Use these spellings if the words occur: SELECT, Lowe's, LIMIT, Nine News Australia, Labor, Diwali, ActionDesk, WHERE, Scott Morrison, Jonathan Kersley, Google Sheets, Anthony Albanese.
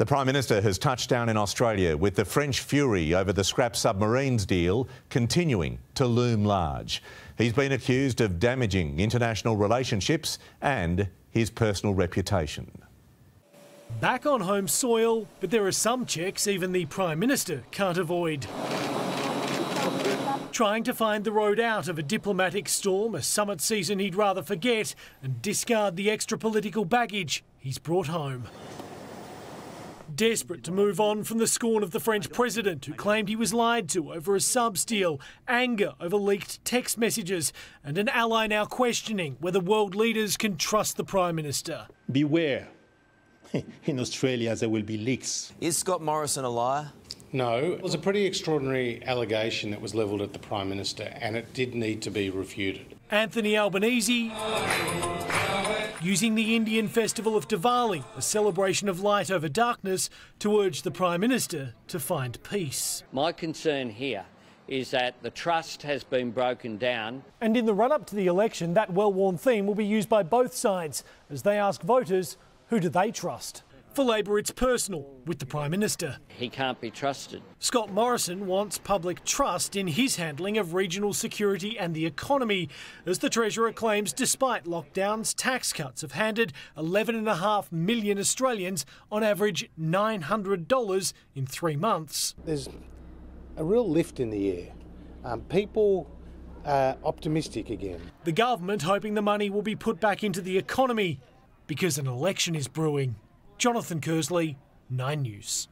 The Prime Minister has touched down in Australia with the French fury over the scrap submarines deal continuing to loom large. He's been accused of damaging international relationships and his personal reputation. Back on home soil, but there are some checks even the Prime Minister can't avoid. Trying to find the road out of a diplomatic storm, a summit season he'd rather forget and discard the extra political baggage he's brought home. Desperate to move on from the scorn of the French president who claimed he was lied to over a subs deal, anger over leaked text messages and an ally now questioning whether world leaders can trust the Prime Minister. Beware. In Australia there will be leaks. Is Scott Morrison a liar? No. It was a pretty extraordinary allegation that was levelled at the Prime Minister and it did need to be refuted. Anthony Albanese using the Indian festival of Diwali, a celebration of light over darkness, to urge the Prime Minister to find peace. My concern here is that the trust has been broken down. And in the run-up to the election, that well-worn theme will be used by both sides as they ask voters, who do they trust? For Labor, it's personal with the Prime Minister. He can't be trusted. Scott Morrison wants public trust in his handling of regional security and the economy, as the Treasurer claims despite lockdowns, tax cuts have handed 11.5 million Australians on average $900 in 3 months. There's a real lift in the air. People are optimistic again. The government hoping the money will be put back into the economy because an election is brewing. Jonathan Kersley, Nine News.